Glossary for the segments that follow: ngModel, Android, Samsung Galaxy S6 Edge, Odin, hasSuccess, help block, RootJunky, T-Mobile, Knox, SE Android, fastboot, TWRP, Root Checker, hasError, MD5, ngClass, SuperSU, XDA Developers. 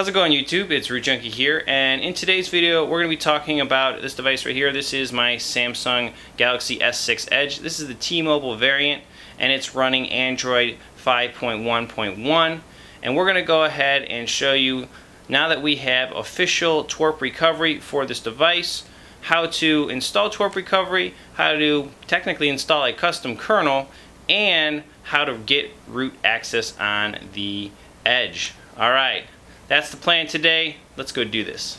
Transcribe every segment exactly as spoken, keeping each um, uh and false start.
How's it going, YouTube? It's RootJunky here, and in today's video we're going to be talking about this device right here. This is my Samsung Galaxy S six Edge. This is the T-Mobile variant, and it's running Android five point one point one, and we're going to go ahead and show you, now that we have official T W R P recovery for this device, how to install T W R P recovery, how to technically install a custom kernel, and how to get root access on the Edge. Alright, that's the plan today. Let's go do this.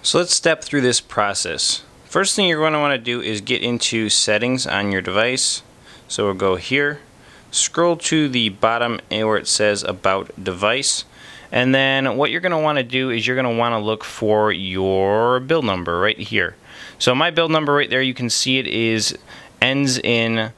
So let's step through this process. First thing you're going to want to do is get into settings on your device. So we'll go here, scroll to the bottom where it says about device, and then what you're going to want to do is you're going to want to look for your build number right here. So my build number right there, you can see it is ends in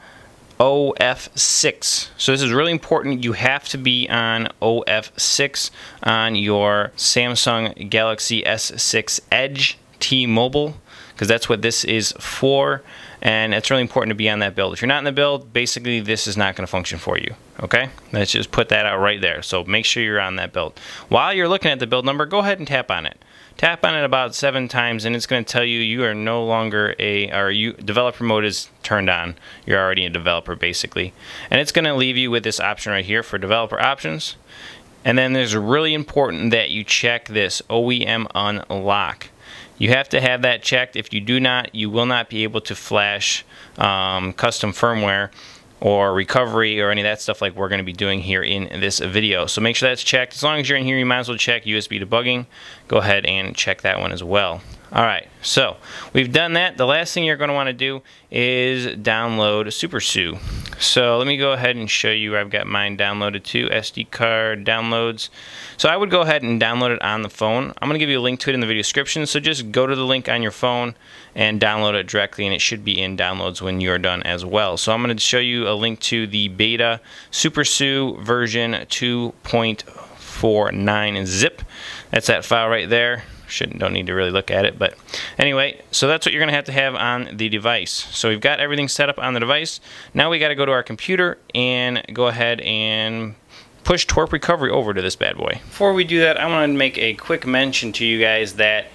O F six. So this is really important. You have to be on O F six on your Samsung Galaxy S six Edge T-Mobile, because that's what this is for, and it's really important to be on that build. If you're not in the build, basically this is not going to function for you, okay? Let's just put that out right there, so make sure you're on that build. While you're looking at the build number, go ahead and tap on it. Tap on it about seven times, and it's going to tell you you are no longer a, or you, developer mode is turned on. You're already a developer, basically. And it's going to leave you with this option right here for developer options. And then there's really important that you check this O E M unlock. You have to have that checked. If you do not, you will not be able to flash um, custom firmware or recovery or any of that stuff like we're going to be doing here in this video. So make sure that's checked. As long as you're in here, you might as well check U S B debugging. Go ahead and check that one as well. Alright, so we've done that. The last thing you're going to want to do is download SuperSU. So let me go ahead and show you where I've got mine downloaded to, S D card downloads. So I would go ahead and download it on the phone. I'm going to give you a link to it in the video description, so just go to the link on your phone and download it directly, and it should be in downloads when you're done as well. So I'm going to show you a link to the beta SuperSU version two point oh four nine zip. That's that file right there. Shouldn't don't need to really look at it, but anyway, so that's what you're gonna have to have on the device. So we've got everything set up on the device. Now we got to go to our computer and go ahead and push T W R P recovery over to this bad boy. Before we do that, I want to make a quick mention to you guys that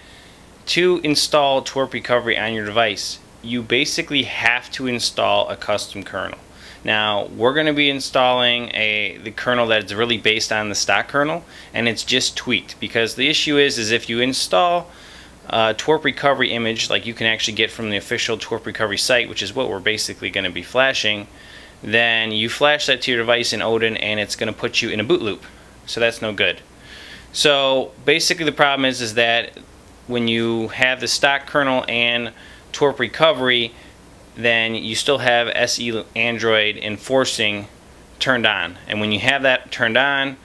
to install T W R P recovery on your device, you basically have to install a custom kernel. Now, we're going to be installing a the kernel that's really based on the stock kernel, and it's just tweaked, because the issue is is if you install a T W R P recovery image like you can actually get from the official T W R P recovery site, which is what we're basically going to be flashing, then you flash that to your device in Odin and it's going to put you in a boot loop. So that's no good. So basically the problem is is that when you have the stock kernel and T W R P recovery, then you still have S E Android enforcing turned on. And when you have that turned on,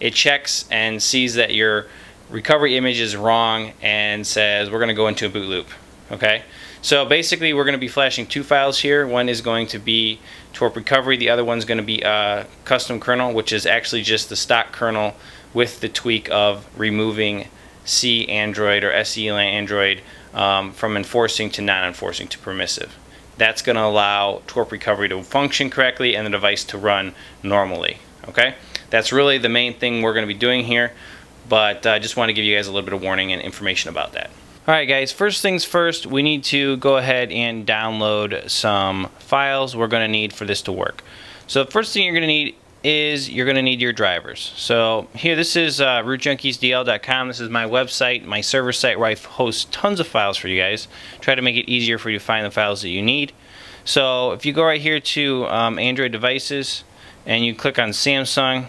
it checks and sees that your recovery image is wrong and says, we're going to go into a boot loop. Okay? So basically, we're going to be flashing two files here. One is going to be T W R P recovery. The other one's going to be a custom kernel, which is actually just the stock kernel with the tweak of removing C Android or S E Android um, from enforcing to non-enforcing to permissive. That's going to allow T W R P recovery to function correctly and the device to run normally. Okay, that's really the main thing we're going to be doing here, but I uh, just want to give you guys a little bit of warning and information about that. Alright guys, first things first, we need to go ahead and download some files we're going to need for this to work. So the first thing you're going to need is you're going to need your drivers. So here, this is uh, root junkies D L dot com. This is my website, my server site, where I host tons of files for you guys. Try to make it easier for you to find the files that you need. So if you go right here to um, Android devices and you click on Samsung,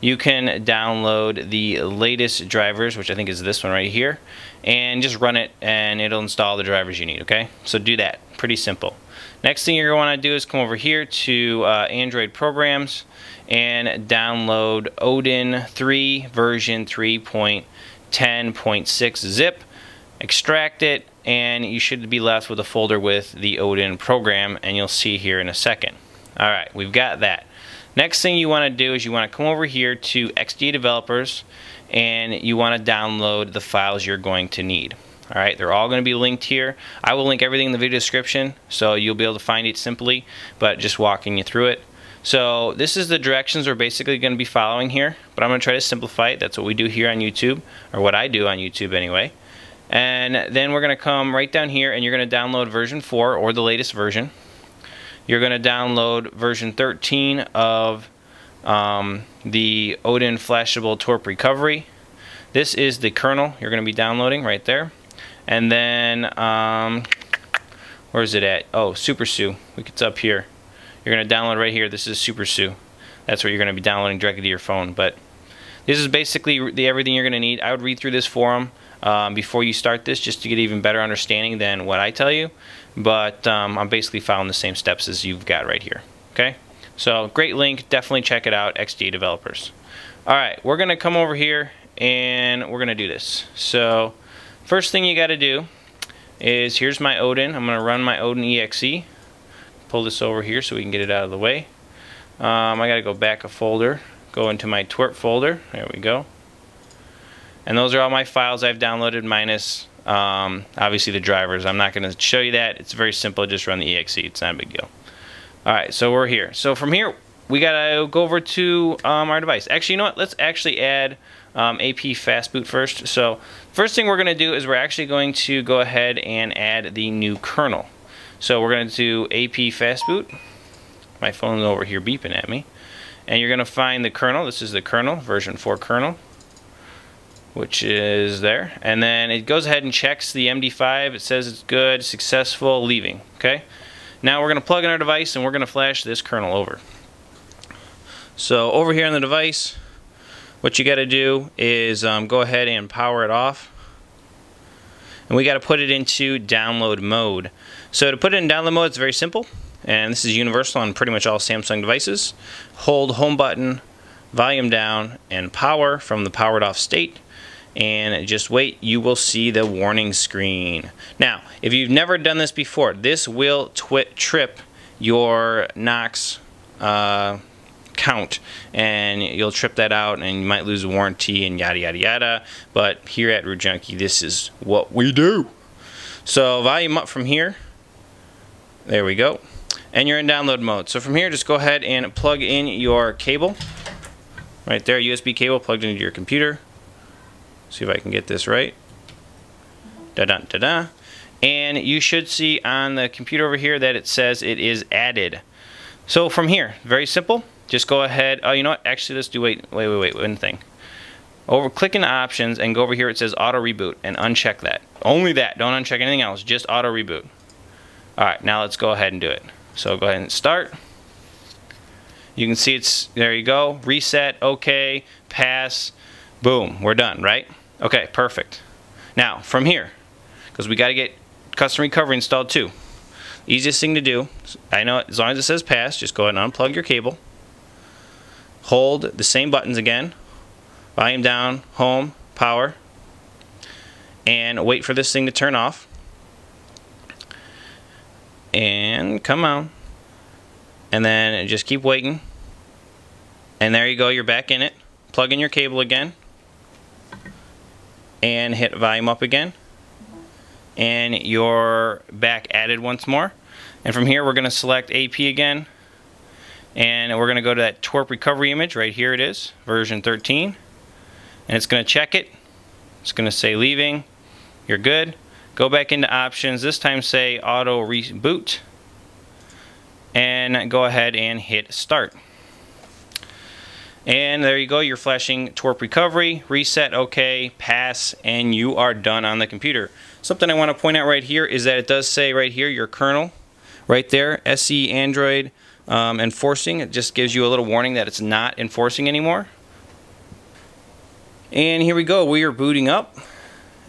you can download the latest drivers, which I think is this one right here, and just run it and it'll install the drivers you need, okay? So do that. Pretty simple. Next thing you're going to want to do is come over here to uh, Android programs and download Odin three version three point ten point six zip. Extract it, and you should be left with a folder with the Odin program, and you'll see here in a second. Alright, we've got that. Next thing you want to do is you want to come over here to X D A Developers, and you want to download the files you're going to need. All right, they're all going to be linked here. I will link everything in the video description, so you'll be able to find it simply, but just walking you through it. So this is the directions we're basically going to be following here, but I'm going to try to simplify it. That's what we do here on YouTube, or what I do on YouTube anyway. And then we're going to come right down here, and you're going to download version four, or the latest version. You're going to download version thirteen of um, the Odin Flashable T W R P Recovery. This is the kernel you're going to be downloading right there. And then, um, where is it at? Oh, SuperSU. It's up here. You're going to download right here. This is SuperSU. That's what you're going to be downloading directly to your phone. But this is basically the everything you're going to need. I would read through this forum um, before you start this, just to get even better understanding than what I tell you. But um, I'm basically following the same steps as you've got right here. Okay? So great link. Definitely check it out. X D A Developers. All right. We're going to come over here and we're going to do this. So first thing you got to do is, here's my Odin. I'm going to run my Odin E X E. Pull this over here so we can get it out of the way. Um, I got to go back a folder, go into my T W R P folder. There we go. And those are all my files I've downloaded, minus um, obviously the drivers. I'm not going to show you that. It's very simple. Just run the E X E. It's not a big deal. All right, so we're here. So from here, we got to go over to um, our device. Actually, you know what? Let's actually add um, A P Fast Boot first. So first thing we're going to do is we're actually going to go ahead and add the new kernel. So we're going to do A P Fast Boot. My phone's over here beeping at me. And you're going to find the kernel. This is the kernel, version four kernel, which is there. And then it goes ahead and checks the M D five. It says it's good, successful, leaving. Okay. Now we're going to plug in our device and we're going to flash this kernel over. So over here on the device, what you got to do is um, go ahead and power it off. And we got to put it into download mode. So to put it in download mode, it's very simple, and this is universal on pretty much all Samsung devices. Hold home button, volume down, and power from the powered off state, and just wait. You will see the warning screen. Now, if you've never done this before, this will twi- trip your Knox uh, count, and you'll trip that out, and you might lose a warranty, and yada, yada, yada. But here at RootJunky, this is what we do. So volume up from here. There we go. And you're in download mode. So from here, just go ahead and plug in your cable. Right there, U S B cable plugged into your computer. See if I can get this right. Da-da, da-da. And you should see on the computer over here that it says it is added. So from here, very simple. Just go ahead. Oh, you know what? Actually, let's do, wait, wait, wait, wait, one thing. Over, click into options and go over here. It says auto reboot and uncheck that. Only that. Don't uncheck anything else. Just auto reboot. Alright, now let's go ahead and do it. So go ahead and start. You can see it's, there you go, reset, okay, pass, boom, we're done, right? Okay, perfect. Now, from here, because we got to get Custom Recovery installed too. Easiest thing to do, I know as long as it says pass, just go ahead and unplug your cable. Hold the same buttons again, volume down, home, power, and wait for this thing to turn off. And come on, and then just keep waiting, and there you go, you're back in it. Plug in your cable again and hit volume up again, and you're back added once more. And from here, we're going to select A P again, and we're going to go to that T W R P recovery image. Right here it is, version thirteen, and it's going to check it. It's going to say leaving, you're good. Go back into options, this time say auto reboot, and go ahead and hit start. And there you go, you're flashing T W R P recovery, reset, okay, pass, and you are done on the computer. Something I want to point out right here is that it does say right here your kernel, right there, S E Android um, enforcing. It just gives you a little warning that it's not enforcing anymore. And here we go, we are booting up.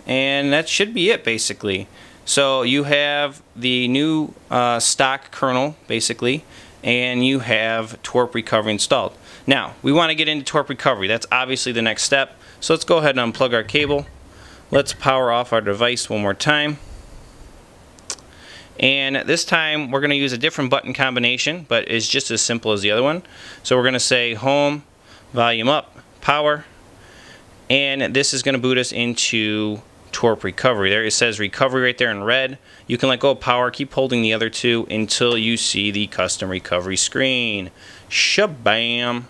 And that should be it, basically. So you have the new uh, stock kernel, basically, and you have T W R P recovery installed. Now, we want to get into T W R P recovery. That's obviously the next step. So let's go ahead and unplug our cable. Let's power off our device one more time. And this time, we're going to use a different button combination, but it's just as simple as the other one. So we're going to say home, volume up, power, and this is going to boot us into T W R P recovery. There it says recovery right there in red. You can let go of power, keep holding the other two until you see the custom recovery screen. Shabam.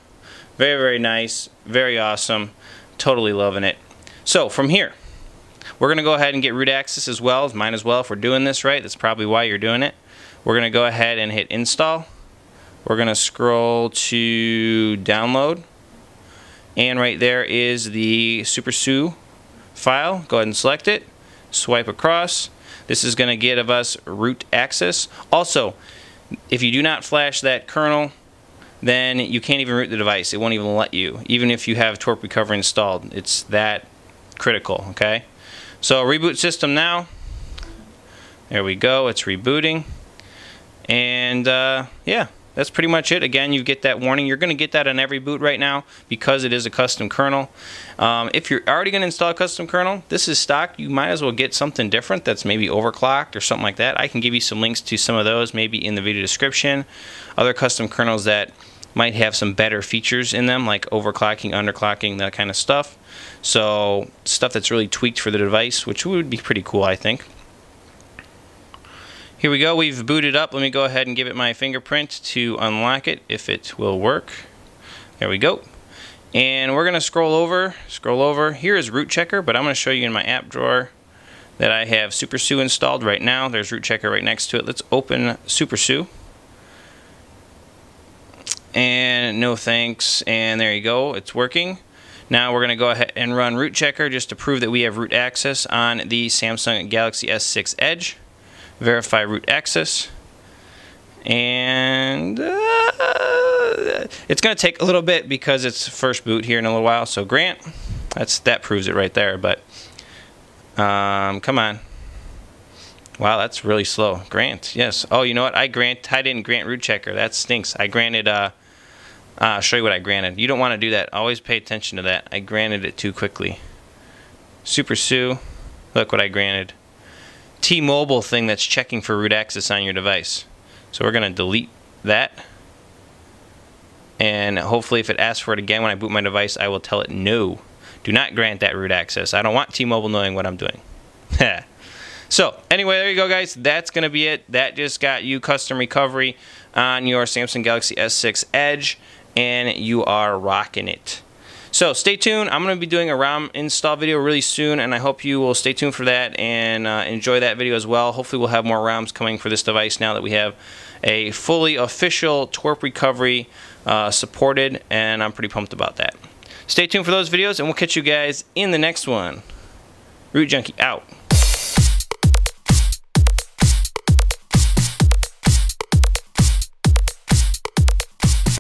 Very, very nice, very awesome, totally loving it. So from here, we're going to go ahead and get root access as well. Might as well if we're doing this right. That's probably why you're doing it. We're going to go ahead and hit install. We're going to scroll to download. And right there is the SuperSU file. Go ahead and select it. Swipe across. This is going to give us root access. Also, if you do not flash that kernel, then you can't even root the device. It won't even let you, even if you have T W R P Recovery installed. It's that critical, okay? So reboot system now. There we go. It's rebooting. And uh, yeah, that's pretty much it. Again, you get that warning. You're going to get that on every boot right now because it is a custom kernel. Um, if you're already going to install a custom kernel, this is stock. You might as well get something different that's maybe overclocked or something like that. I can give you some links to some of those maybe in the video description. Other custom kernels that might have some better features in them, like overclocking, underclocking, that kind of stuff. So stuff that's really tweaked for the device, which would be pretty cool, I think. Here we go. We've booted up. Let me go ahead and give it my fingerprint to unlock it, if it will work. There we go. And we're going to scroll over, scroll over. Here is Root Checker, but I'm going to show you in my app drawer that I have SuperSU installed right now. There's Root Checker right next to it. Let's open SuperSU. And no thanks, and there you go, it's working. Now we're going to go ahead and run Root Checker just to prove that we have root access on the Samsung Galaxy S six Edge. Verify root access, and uh, it's going to take a little bit because it's first boot here in a little while, so grant, that's that proves it right there, but um, come on. Wow, that's really slow. Grant, yes. Oh, you know what? I grant. I didn't grant Root Checker. That stinks. I granted. Uh, uh, I'll show you what I granted. You don't want to do that. Always pay attention to that. I granted it too quickly. SuperSU. Look what I granted. T-Mobile thing that's checking for root access on your device. So we're going to delete that. And hopefully, if it asks for it again when I boot my device, I will tell it no. Do not grant that root access. I don't want T-Mobile knowing what I'm doing. Yeah. So anyway, there you go, guys. That's going to be it. That just got you custom recovery on your Samsung Galaxy S six Edge, and you are rocking it. So stay tuned. I'm going to be doing a ROM install video really soon, and I hope you will stay tuned for that and uh, enjoy that video as well. Hopefully we'll have more ROMs coming for this device now that we have a fully official T W R P recovery uh, supported, and I'm pretty pumped about that. Stay tuned for those videos, and we'll catch you guys in the next one. RootJunky out.